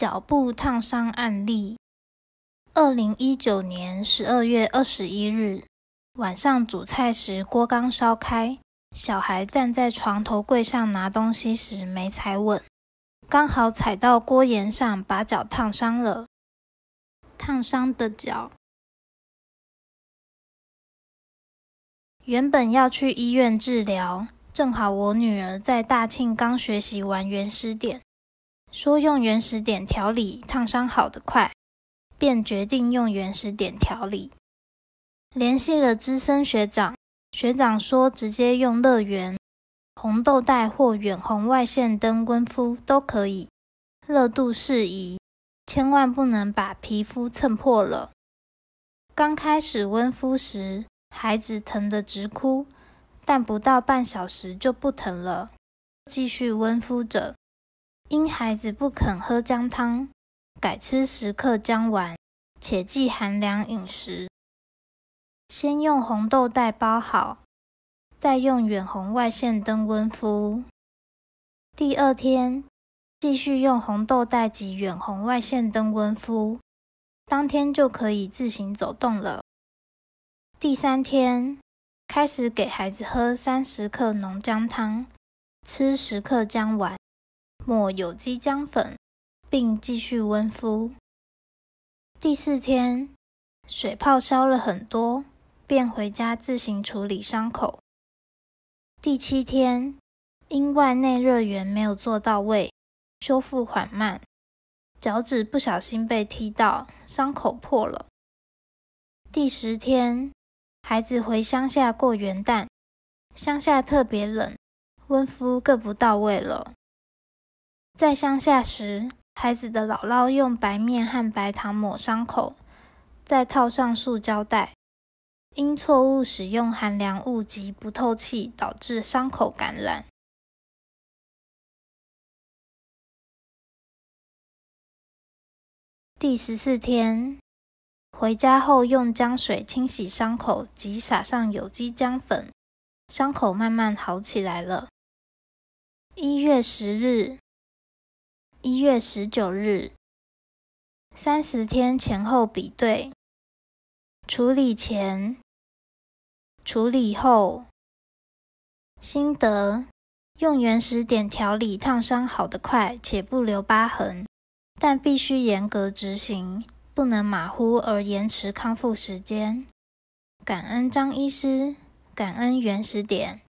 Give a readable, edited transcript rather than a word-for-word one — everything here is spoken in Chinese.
脚部烫伤案例。2019年12月21日晚上煮菜时，锅刚烧开，小孩站在床头柜上拿东西时没踩稳，刚好踩到锅沿上，把脚烫伤了。烫伤的脚原本要去医院治疗，正好我女儿在大庆刚学习完原始点，说用原始点调理烫伤好得快，便决定用原始点调理。联系了资深学长，学长说直接用热源、红豆带或远红外线灯温敷都可以，热度适宜，千万不能把皮肤蹭破了。刚开始温敷时，孩子疼得直哭，但不到半小时就不疼了，继续温敷着。因孩子不肯喝姜汤，改吃10克姜丸，且忌寒凉饮食。先用红豆袋包好，再用远红外线灯温敷。第二天，继续用红豆袋及远红外线灯温敷，当天就可以自行走动了。第三天，开始给孩子喝30克浓姜汤，吃10克姜丸，抹有机姜粉，并继续温敷。第四天，水泡消了很多，便回家自行处理伤口。第七天，因外内热源没有做到位，修复缓慢，脚趾不小心被踢到，伤口破了。第10天，孩子回乡下过元旦，乡下特别冷，温敷更不到位了。在乡下时，孩子的姥姥用白面和白糖抹伤口，再套上塑胶袋。因错误使用寒凉物及不透气，导致伤口感染。第14天，回家后用姜水清洗伤口及撒上有机姜粉，伤口慢慢好起来了。1月10日、1月19日。30天前后比对，处理前、处理后心得：用原始点调理烫伤好得快且不留疤痕，但必须严格执行，不能马虎而延迟康复时间。感恩张医师，感恩原始点。